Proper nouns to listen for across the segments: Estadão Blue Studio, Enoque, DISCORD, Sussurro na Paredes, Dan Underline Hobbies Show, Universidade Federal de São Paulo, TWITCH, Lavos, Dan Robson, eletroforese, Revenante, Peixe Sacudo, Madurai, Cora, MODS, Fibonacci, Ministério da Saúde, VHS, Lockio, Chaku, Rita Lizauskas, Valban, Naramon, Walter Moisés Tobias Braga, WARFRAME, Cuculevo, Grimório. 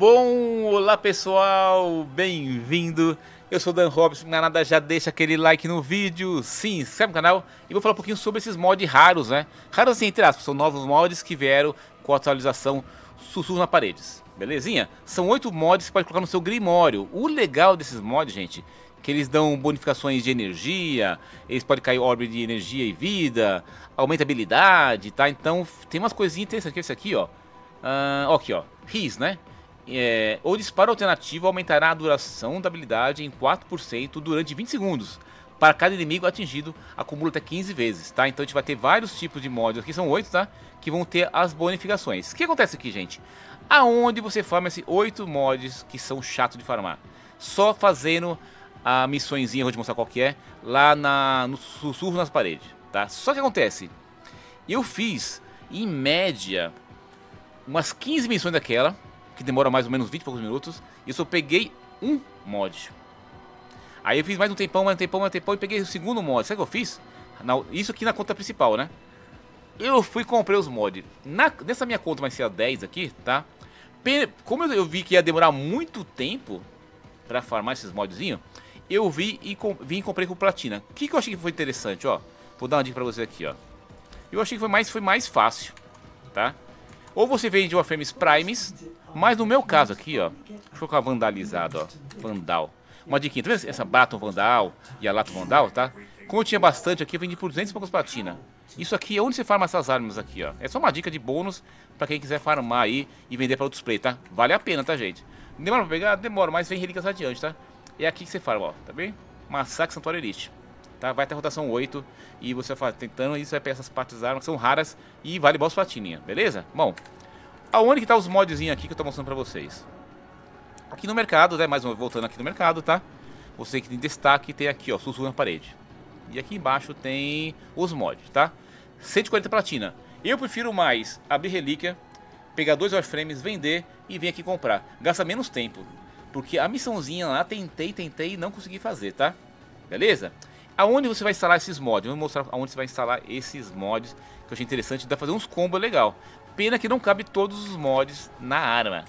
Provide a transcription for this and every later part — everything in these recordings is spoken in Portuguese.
bom? Olá pessoal, bem-vindo. Eu sou Dan Robson, não é nada, já deixa aquele like no vídeo, se inscreve no canal e vou falar um pouquinho sobre esses mods raros, né? Raros assim, entre aspas, são novos mods que vieram com a atualização Sussurro na Paredes, belezinha? São 8 mods que você pode colocar no seu Grimório. O legal desses mods, gente, é que eles dão bonificações de energia, eles podem cair orbe de energia e vida, aumenta a habilidade, tá? Então tem umas coisinhas interessantes, esse aqui, ó. Aqui, ó, RIS, né? O disparo alternativo aumentará a duração da habilidade em 4% durante 20 segundos. Para cada inimigo atingido, acumula até 15 vezes, tá? Então a gente vai ter vários tipos de mods, aqui são 8, tá? Que vão ter as bonificações. O que acontece aqui, gente? Aonde você farma esses 8 mods que são chato de farmar? Só fazendo a missõezinha, vou te mostrar qual que é, lá no Sussurro nas Paredes, tá? Só que acontece, eu fiz, em média, umas 15 missões daquela, que demora mais ou menos 20 e poucos minutos, e eu só peguei um mod. Aí eu fiz mais um tempão e peguei o segundo mod. Sabe o que eu fiz? Isso aqui na conta principal, né? Eu fui e comprei os mods. Nessa minha conta vai ser a 10 aqui, tá? Como eu vi que ia demorar muito tempo pra farmar esses modzinhos, eu vim e comprei com platina. O que, que eu achei que foi interessante, ó? Vou dar uma dica pra você aqui, ó. Eu achei que foi mais fácil, tá? Ou você vende uma Frames Primes, mas no meu caso aqui, ó, deixa eu colocar vandalizado, ó, Vandal. Uma diquinha, tá vendo essa Baton Vandal e a Lato Vandal, tá? Como eu tinha bastante aqui, eu vendi por 200 e poucos platina. Isso aqui é onde você farma essas armas aqui, ó. É só uma dica de bônus pra quem quiser farmar aí e vender pra outros play, tá? Vale a pena, tá, gente? Demora pra pegar? Demora, mas vem relíquias adiante, tá? É aqui que você farma, ó, tá bem? Massacre Santuário Elite. Tá? Vai até a rotação 8 e você vai tentando e você vai pegar essas partes das armas que são raras e vale boas platininha, beleza? Bom, aonde que tá os modzinhos aqui que eu tô mostrando pra vocês? Aqui no mercado, né? Mais uma voltando aqui no mercado, tá? Você que tem destaque tem aqui, ó, Sussurro na Parede. E aqui embaixo tem os mods, tá? 140 platina. Eu prefiro mais abrir relíquia, pegar 2 warframes, vender e vir aqui comprar. Gasta menos tempo, porque a missãozinha lá tentei e não consegui fazer, tá? Beleza? Aonde você vai instalar esses mods? Eu vou mostrar aonde você vai instalar esses mods, que eu achei interessante, dá pra fazer uns combos legal. Pena que não cabe todos os mods na arma.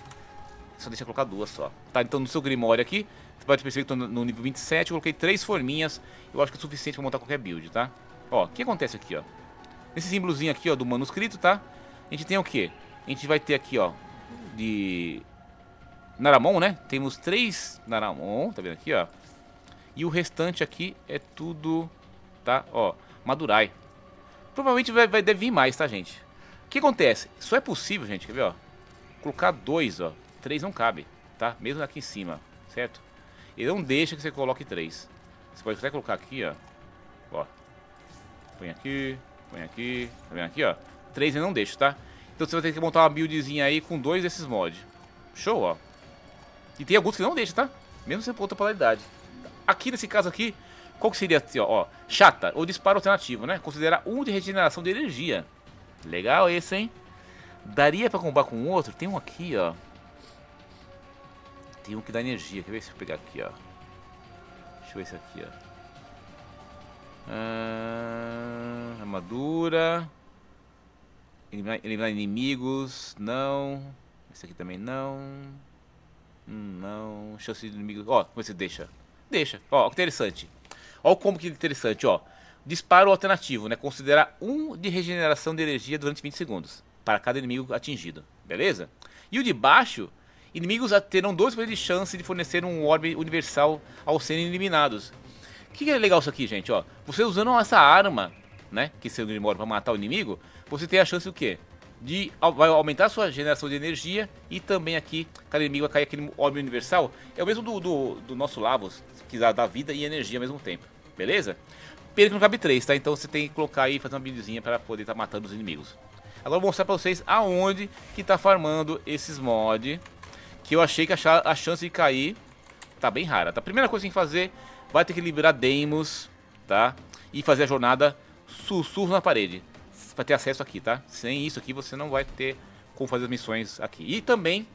Só deixa eu colocar duas só. Tá, então no seu Grimório aqui, você pode perceber que eu tô no nível 27, eu coloquei 3 forminhas, eu acho que é suficiente pra montar qualquer build, tá? Ó, o que acontece aqui, ó? Nesse símbolozinho aqui, ó, do manuscrito, tá? A gente tem o quê? A gente vai ter aqui, ó, de Naramon, né? Temos 3 Naramon, tá vendo aqui, ó? E o restante aqui é tudo, tá? Ó, Madurai. Provavelmente deve vir mais, tá, gente? O que acontece? Só é possível, gente, quer ver, ó? Colocar 2, ó. 3 não cabe, tá? Mesmo aqui em cima, certo? Ele não deixa que você coloque 3. Você pode até colocar aqui, ó. Ó. Põe aqui, tá vendo aqui, ó? 3 ele não deixa, tá? Então você vai ter que montar uma buildzinha aí com 2 desses mods. Show, ó. E tem alguns que não deixa, tá? Mesmo você pôr outra polaridade. Aqui nesse caso aqui, qual que seria assim, ó, chata, ou disparo alternativo, né? Considerar um de regeneração de energia. Legal esse, hein? Daria pra combar com outro? Tem um aqui, ó. Tem um que dá energia, quer ver se eu pegar aqui, ó. Deixa eu ver esse aqui, ó. Armadura. Eliminar inimigos, não. Esse aqui também não. Não, chance de inimigos, ó, você deixa. Deixa, ó, interessante. Ó, como que interessante, ó. Disparo alternativo, né? Considerar um de regeneração de energia durante 20 segundos para cada inimigo atingido, beleza? E o de baixo, inimigos terão 2% de chance de fornecer um orbe universal ao serem eliminados. O que é legal isso aqui, gente, ó? Você usando essa arma, né? Que seu Grimório para matar o inimigo, você tem a chance do quê? De vai aumentar a sua geração de energia e também aqui, cada inimigo vai cair aquele orbe universal. É o mesmo do nosso Lavos, que dá vida e energia ao mesmo tempo, beleza? Pena que não cabe 3, tá? Então você tem que colocar aí, fazer uma buildzinha para poder estar matando os inimigos. Agora eu vou mostrar para vocês aonde que tá farmando esses mods, que eu achei que a chance de cair tá bem rara, tá? A primeira coisa que tem que fazer, vai ter que liberar demos, tá? E fazer a jornada Sussurro na Parede. Vai ter acesso aqui, tá? Sem isso aqui você não vai ter como fazer as missões aqui. E também,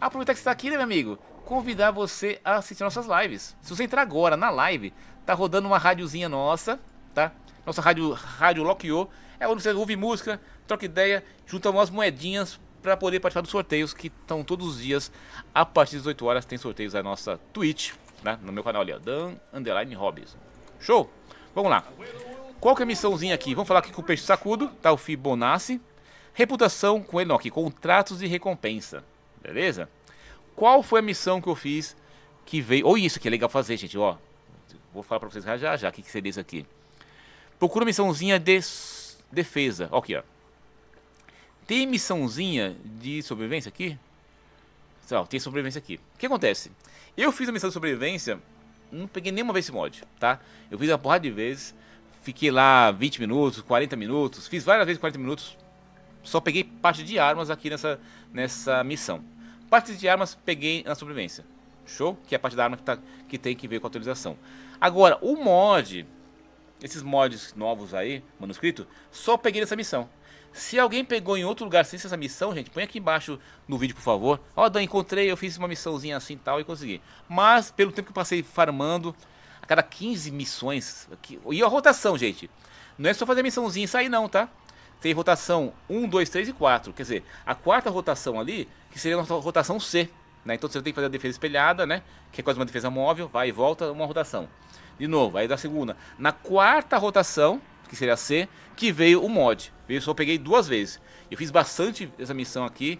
aproveitar que você está aqui, né, meu amigo? Convidar você a assistir nossas lives. Se você entrar agora na live, tá rodando uma rádiozinha nossa, tá? Nossa rádio Lockio. É onde você ouve música, troca ideia, junta umas moedinhas para poder participar dos sorteios que estão todos os dias. A partir das 8 horas tem sorteios na nossa Twitch, né? No meu canal ali, ó, Dan Underline Hobbies. Show? Vamos lá. Qual que é a missãozinha aqui? Vamos falar aqui com o Peixe Sacudo, tá? O Fibonacci. Reputação com Enoque, contratos de recompensa. Beleza? Qual foi a missão que eu fiz que veio... Ou isso que é legal fazer, gente, ó. Vou falar pra vocês já já o que, que seria isso aqui. Procura missãozinha de defesa. Ó, aqui, ó. Tem missãozinha de sobrevivência aqui? Ó, tem sobrevivência aqui. O que acontece? Eu fiz a missão de sobrevivência, não peguei nenhuma vez esse mod, tá? Eu fiz uma porrada de vezes, fiquei lá 20 minutos, 40 minutos, fiz várias vezes 40 minutos, só peguei parte de armas aqui nessa missão. Parte de armas peguei na sobrevivência. Show? Que é a parte da arma que tem que ver com a atualização. Agora, o mod, esses mods novos aí, manuscrito, só peguei nessa missão. Se alguém pegou em outro lugar sem essa missão, gente, põe aqui embaixo no vídeo, por favor. Ó, Dan, encontrei, eu fiz uma missãozinha assim e tal e consegui. Mas, pelo tempo que eu passei farmando, a cada 15 missões... Aqui, e a rotação, gente. Não é só fazer missãozinha e sair não, tá? Tem rotação 1, 2, 3 e 4. Quer dizer, a quarta rotação ali, que seria a nossa rotação C. Né? Então você tem que fazer a defesa espelhada, né? Que é quase uma defesa móvel, vai e volta, uma rotação. De novo, aí da segunda. Na quarta rotação, que seria a C, que veio o mod. Eu só peguei duas vezes. Eu fiz bastante essa missão aqui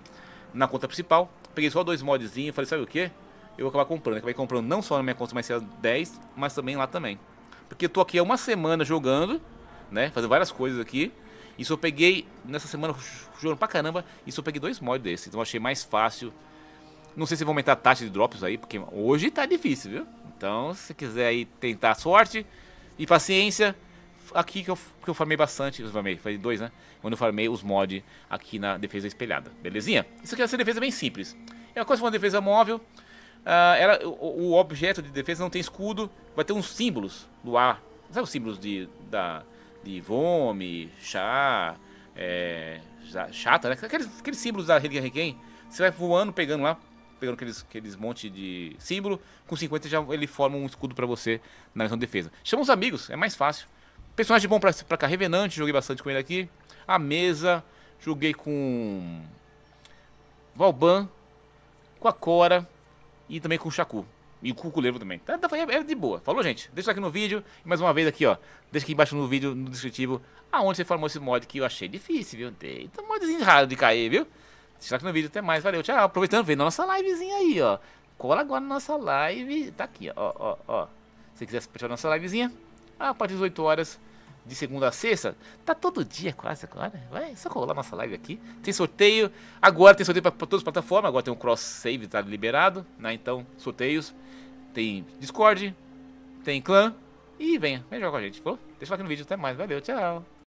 na conta principal. Peguei só dois modzinhos, falei, sabe o que? Eu vou acabar comprando. Eu acabei comprando não só na minha conta, mas seria 10, mas também lá também. Porque eu tô aqui há uma semana jogando, né? Fazendo várias coisas aqui. E só peguei, nessa semana, jogando pra caramba, e só peguei dois mods desses. Então eu achei mais fácil. Não sei se vão aumentar a taxa de drops aí, porque hoje tá difícil, viu? Então, se você quiser aí tentar a sorte e paciência, aqui que eu farmei bastante, faz dois, né? Quando eu farmei os mods aqui na defesa espelhada, belezinha? Isso aqui vai ser defesa bem simples. É uma coisa que é uma defesa móvel, o objeto de defesa não tem escudo, vai ter uns símbolos do ar. Sabe os símbolos de Vome, Chá, Chata, né? Aqueles símbolos da Reliquia Requiem. Você vai voando, pegando lá, pegando aqueles monte de símbolo. Com 50 já ele forma um escudo pra você na missão de defesa. Chama os amigos, é mais fácil. Personagem bom pra cá, Revenante, joguei bastante com ele aqui. A mesa, joguei com Valban, com a Cora e também com o Chaku. E o Cuculevo também. É de boa. Falou, gente? Deixa aqui no vídeo. E mais uma vez aqui, ó. Deixa aqui embaixo no vídeo, no descritivo, aonde você formou esse mod que eu achei difícil, viu? Então, modzinho raro de cair, viu? Deixa aqui no vídeo, até mais, valeu, tchau. Aproveitando, vendo a nossa livezinha aí, ó. Cola agora na nossa live, tá aqui, ó, ó, ó. Se você quiser assistir a nossa livezinha, a partir das 8 horas de segunda a sexta, tá todo dia quase agora, vai, só colar nossa live aqui. Tem sorteio, agora tem sorteio pra todas as plataformas, agora tem um cross-save, tá liberado, né, então, sorteios. Tem Discord, tem clã, e venha jogar com a gente, falou? Deixa aqui no vídeo, até mais, valeu, tchau.